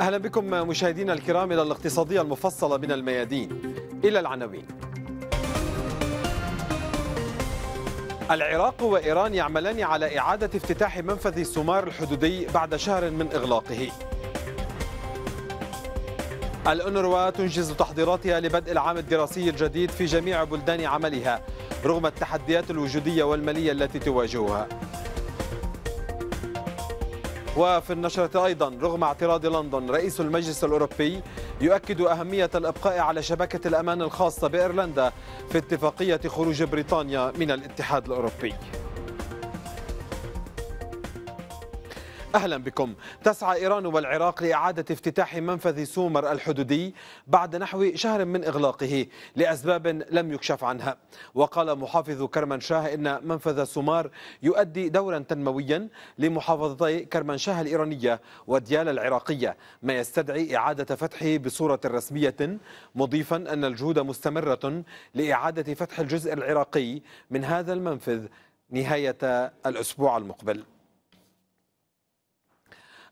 أهلا بكم مشاهدينا الكرام إلى الاقتصادية المفصلة من الميادين. إلى العناوين. العراق وإيران يعملان على إعادة افتتاح منفذ السمار الحدودي بعد شهر من إغلاقه. الأونروا تنجز تحضيراتها لبدء العام الدراسي الجديد في جميع بلدان عملها رغم التحديات الوجودية والمالية التي تواجهها. وفي النشرة أيضا، رغم اعتراض لندن، رئيس المجلس الأوروبي يؤكد أهمية الإبقاء على شبكة الأمان الخاصة بإيرلندا في اتفاقية خروج بريطانيا من الاتحاد الأوروبي. أهلا بكم. تسعى إيران والعراق لإعادة افتتاح منفذ سومر الحدودي بعد نحو شهر من إغلاقه لأسباب لم يكشف عنها. وقال محافظ كرمانشاه إن منفذ سومار يؤدي دورا تنمويا لمحافظتي كرمانشاه الإيرانية وديال العراقية، ما يستدعي إعادة فتحه بصورة رسمية، مضيفا أن الجهود مستمرة لإعادة فتح الجزء العراقي من هذا المنفذ نهاية الأسبوع المقبل.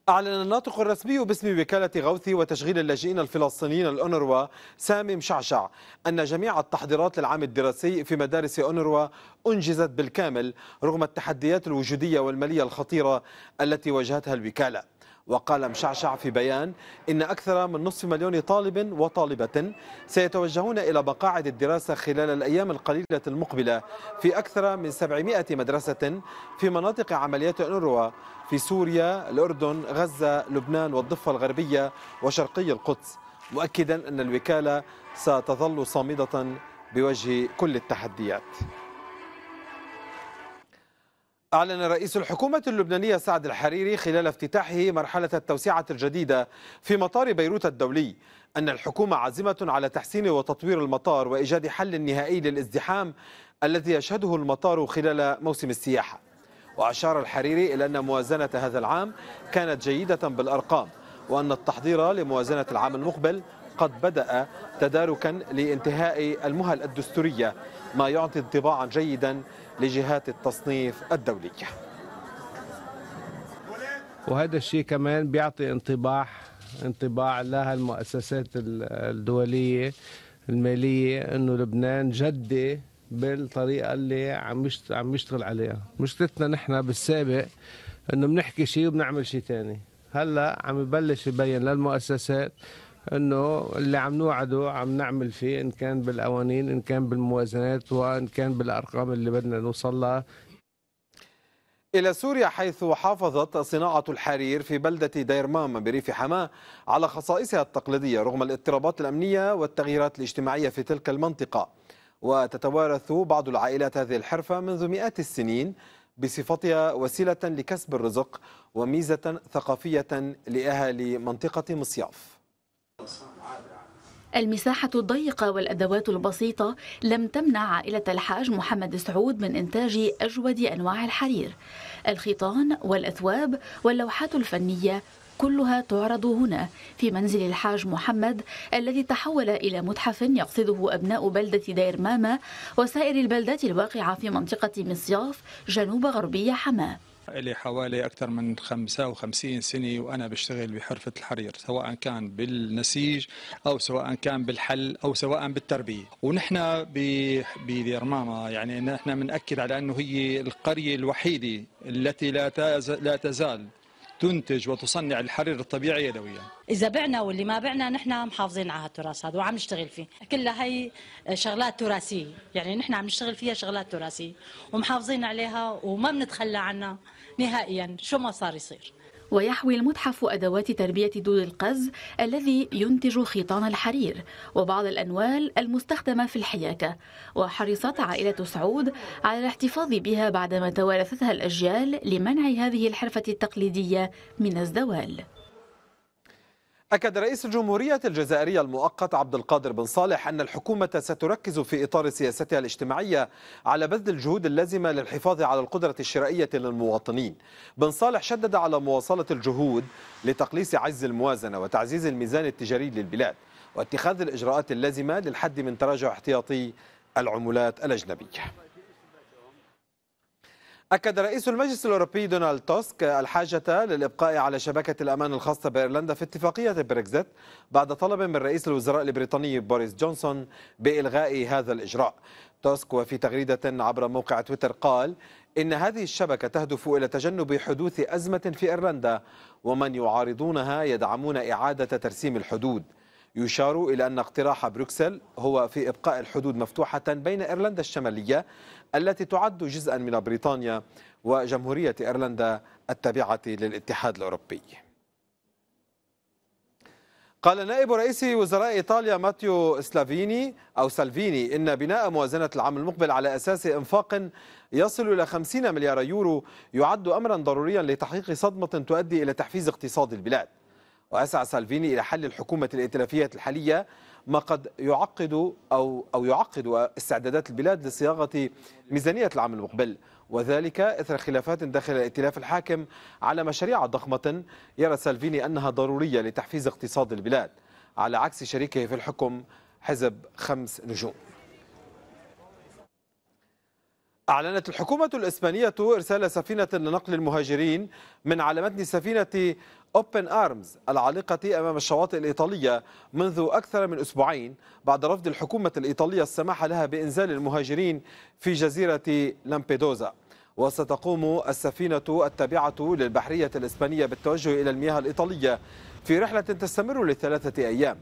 أعلن الناطق الرسمي باسم وكالة غوث وتشغيل اللاجئين الفلسطينيين الأونروا سامي مشعشع أن جميع التحضيرات للعام الدراسي في مدارس أونروا أنجزت بالكامل رغم التحديات الوجودية والمالية الخطيرة التي واجهتها الوكالة. وقال مشعشع في بيان إن أكثر من نصف مليون طالب وطالبة سيتوجهون إلى مقاعد الدراسة خلال الأيام القليلة المقبلة في أكثر من 700 مدرسة في مناطق عمليات الأونروا في سوريا، الأردن، غزة، لبنان والضفة الغربية وشرقي القدس، مؤكدا أن الوكالة ستظل صامدة بوجه كل التحديات. أعلن رئيس الحكومة اللبنانية سعد الحريري خلال افتتاحه مرحلة التوسعة الجديدة في مطار بيروت الدولي أن الحكومة عازمة على تحسين وتطوير المطار وإيجاد حل نهائي للازدحام الذي يشهده المطار خلال موسم السياحة. وأشار الحريري إلى أن موازنة هذا العام كانت جيدة بالأرقام، وأن التحضير لموازنة العام المقبل قد بدأ تداركا لانتهاء المهل الدستورية، ما يعطي انطباعا جيدا لجهات التصنيف الدولية. وهذا الشيء كمان بيعطي انطباع لها المؤسسات الدولية المالية أنه لبنان جدي بالطريقة اللي عم يشتغل عليها. مشكلتنا نحن بالسابق أنه بنحكي شيء وبنعمل شيء ثاني. هلا عم يبلش يبين للمؤسسات أنه اللي عم نوعده عم نعمل فيه، إن كان بالقوانين، إن كان بالموازنات، وإن كان بالأرقام اللي بدنا نوصل لها. إلى سوريا، حيث حافظت صناعة الحرير في بلدة ديرمامة بريف حماة على خصائصها التقليدية رغم الاضطرابات الأمنية والتغييرات الاجتماعية في تلك المنطقة. وتتوارث بعض العائلات هذه الحرفة منذ مئات السنين بصفتها وسيلة لكسب الرزق وميزة ثقافية لأهالي منطقة مصياف. المساحة الضيقة والأدوات البسيطة لم تمنع عائلة الحاج محمد سعود من إنتاج أجود أنواع الحرير. الخيطان والأثواب واللوحات الفنية كلها تعرض هنا في منزل الحاج محمد الذي تحول إلى متحف يقصده أبناء بلدة ديرمامة وسائر البلدات الواقعة في منطقة مصياف جنوب غربية حماة. لي حوالي أكثر من 55 سنة وأنا بشتغل بحرفة الحرير، سواء كان بالنسيج أو سواء كان بالحل أو سواء بالتربية. ونحن بديرمامة يعني نحن بنأكد على أنه هي القرية الوحيدة التي لا تزال تنتج وتصنع الحرير الطبيعي يدويا. إذا بعنا واللي ما بعنا نحن محافظين على هالتراث هذا وعم نشتغل فيه، كلها هي شغلات تراثية، يعني نحن عم نشتغل فيها شغلات تراثية ومحافظين عليها وما بنتخلى عنها نهائيا شو ما صار يصير. ويحوي المتحف أدوات تربية دود القز الذي ينتج خيطان الحرير وبعض الأنوال المستخدمة في الحياكة، وحرصت عائلة سعود على الاحتفاظ بها بعدما توارثتها الأجيال لمنع هذه الحرفة التقليدية من الزوال. أكد رئيس الجمهورية الجزائرية المؤقت عبد القادر بن صالح أن الحكومة ستركز في إطار سياستها الاجتماعية على بذل الجهود اللازمة للحفاظ على القدرة الشرائية للمواطنين. بن صالح شدد على مواصلة الجهود لتقليص عجز الموازنة وتعزيز الميزان التجاري للبلاد واتخاذ الإجراءات اللازمة للحد من تراجع احتياطي العملات الأجنبية. أكد رئيس المجلس الأوروبي دونالد توسك الحاجة للإبقاء على شبكة الأمان الخاصة بإيرلندا في اتفاقية بريكزيت بعد طلب من رئيس الوزراء البريطاني بوريس جونسون بإلغاء هذا الإجراء. توسك وفي تغريدة عبر موقع تويتر قال إن هذه الشبكة تهدف إلى تجنب حدوث أزمة في إيرلندا، ومن يعارضونها يدعمون إعادة ترسيم الحدود. يشار إلى أن اقتراح بروكسل هو في إبقاء الحدود مفتوحة بين إيرلندا الشمالية التي تعد جزءا من بريطانيا وجمهورية إيرلندا التابعة للاتحاد الأوروبي. قال نائب رئيس وزراء إيطاليا ماتيو سالفيني إن بناء موازنة العام المقبل على أساس إنفاق يصل إلى 50 مليار يورو يعد أمرا ضروريا لتحقيق صدمة تؤدي إلى تحفيز اقتصاد البلاد. وأسعى سالفيني إلى حل الحكومة الائتلافية الحالية ما قد يعقد استعدادات البلاد لصياغة ميزانية العام المقبل، وذلك إثر خلافات داخل الائتلاف الحاكم على مشاريع ضخمة يرى سالفيني أنها ضرورية لتحفيز اقتصاد البلاد، على عكس شريكه في الحكم حزب 5 نجوم. أعلنت الحكومة الإسبانية إرسال سفينة لنقل المهاجرين من على متن سفينة أوبن آرمز العالقة أمام الشواطئ الإيطالية منذ أكثر من أسبوعين بعد رفض الحكومة الإيطالية السماح لها بإنزال المهاجرين في جزيرة لامبيدوزا. وستقوم السفينة التابعة للبحرية الإسبانية بالتوجه إلى المياه الإيطالية في رحلة تستمر ل3 أيام،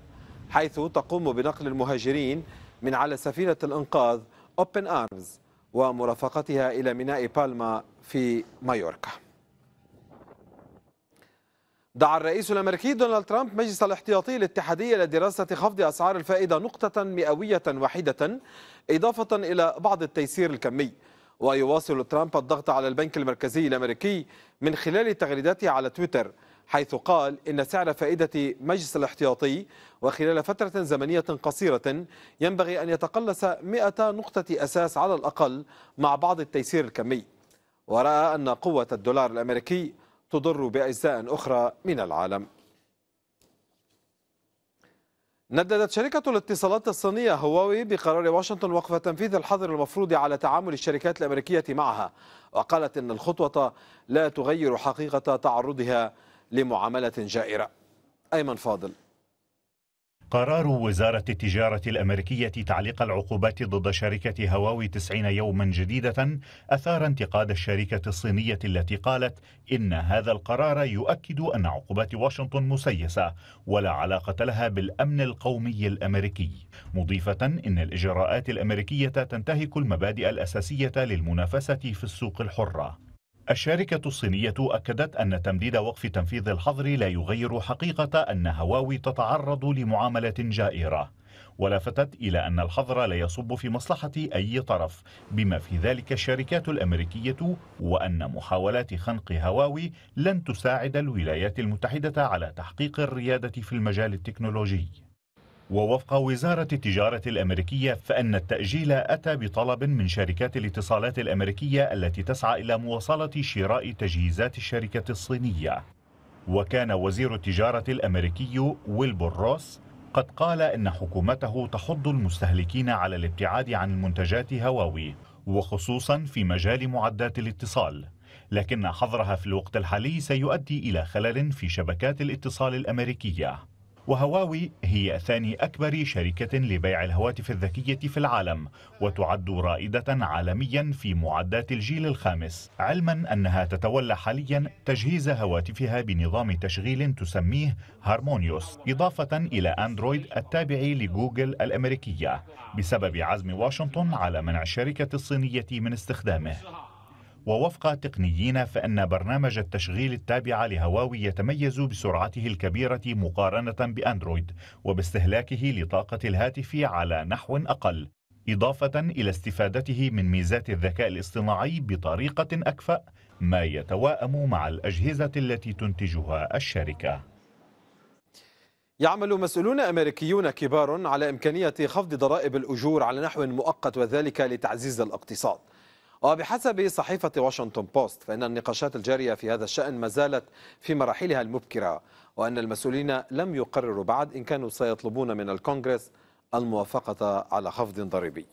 حيث تقوم بنقل المهاجرين من على سفينة الإنقاذ أوبن آرمز ومرافقتها إلى ميناء بالما في مايوركا. دعا الرئيس الأمريكي دونالد ترامب مجلس الاحتياطي الاتحادي لدراسة خفض أسعار الفائدة نقطة مئوية واحدة إضافة إلى بعض التيسير الكمي. ويواصل ترامب الضغط على البنك المركزي الأمريكي من خلال تغريداته على تويتر، حيث قال إن سعر فائدة مجلس الاحتياطي وخلال فترة زمنية قصيرة ينبغي أن يتقلص 100 نقطة أساس على الأقل مع بعض التيسير الكمي، ورأى أن قوة الدولار الأمريكي تضر بأجزاء أخرى من العالم. نددت شركة الاتصالات الصينية هواوي بقرار واشنطن وقف تنفيذ الحظر المفروض على تعامل الشركات الأمريكية معها، وقالت إن الخطوة لا تغير حقيقة تعرضها لمعاملة جائرة. أيمن فاضل. قرار وزارة التجارة الأمريكية تعليق العقوبات ضد شركة هواوي 90 يوما جديدة أثار انتقاد الشركة الصينية التي قالت إن هذا القرار يؤكد أن عقوبات واشنطن مسيسة ولا علاقة لها بالأمن القومي الأمريكي، مضيفة إن الإجراءات الأمريكية تنتهك المبادئ الأساسية للمنافسة في السوق الحرة. الشركة الصينية أكدت أن تمديد وقف تنفيذ الحظر لا يغير حقيقة أن هواوي تتعرض لمعاملة جائرة، ولفتت إلى أن الحظر لا يصب في مصلحة أي طرف بما في ذلك الشركات الأمريكية، وأن محاولات خنق هواوي لن تساعد الولايات المتحدة على تحقيق الريادة في المجال التكنولوجي. ووفق وزارة التجارة الأمريكية فإن التأجيل أتى بطلب من شركات الاتصالات الأمريكية التي تسعى إلى مواصلة شراء تجهيزات الشركة الصينية. وكان وزير التجارة الأمريكي ويلبور روس قد قال إن حكومته تحض المستهلكين على الابتعاد عن منتجات هواوي، وخصوصا في مجال معدات الاتصال، لكن حظرها في الوقت الحالي سيؤدي إلى خلل في شبكات الاتصال الأمريكية. وهواوي هي ثاني أكبر شركة لبيع الهواتف الذكية في العالم، وتعد رائدة عالميا في معدات الجيل الخامس، علما أنها تتولى حاليا تجهيز هواتفها بنظام تشغيل تسميه هارمونيوس، إضافة إلى أندرويد التابع لجوجل الأمريكية، بسبب عزم واشنطن على منع الشركة الصينية من استخدامه. ووفق تقنيين فإن برنامج التشغيل التابع لهواوي يتميز بسرعته الكبيرة مقارنة بأندرويد وباستهلاكه لطاقة الهاتف على نحو أقل، إضافة إلى استفادته من ميزات الذكاء الاصطناعي بطريقة أكفأ، ما يتواءم مع الأجهزة التي تنتجها الشركة. يعمل مسؤولون أمريكيون كبار على إمكانية خفض ضرائب الأجور على نحو مؤقت، وذلك لتعزيز الاقتصاد. وبحسب صحيفة واشنطن بوست فإن النقاشات الجارية في هذا الشأن ما زالت في مراحلها المبكرة، وأن المسؤولين لم يقرروا بعد إن كانوا سيطلبون من الكونغرس الموافقة على خفض ضريبي.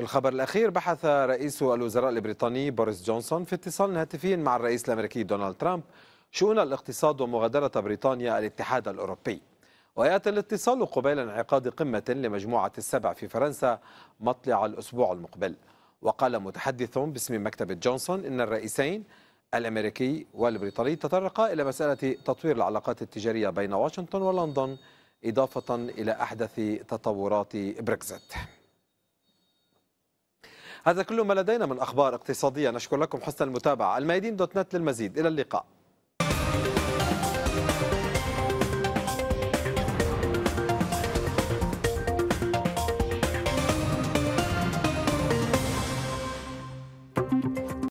الخبر الأخير، بحث رئيس الوزراء البريطاني بوريس جونسون في اتصال هاتفي مع الرئيس الأمريكي دونالد ترامب شؤون الاقتصاد ومغادرة بريطانيا الاتحاد الأوروبي. ويأتي الاتصال قبيل انعقاد قمة لمجموعة السبع في فرنسا مطلع الأسبوع المقبل. وقال متحدث باسم مكتب جونسون إن الرئيسين الأمريكي والبريطاني تطرقا إلى مسألة تطوير العلاقات التجارية بين واشنطن ولندن، إضافة إلى أحدث تطورات بريكزيت. هذا كل ما لدينا من أخبار اقتصادية، نشكر لكم حسن المتابعة. الميادين دوت نت للمزيد، إلى اللقاء.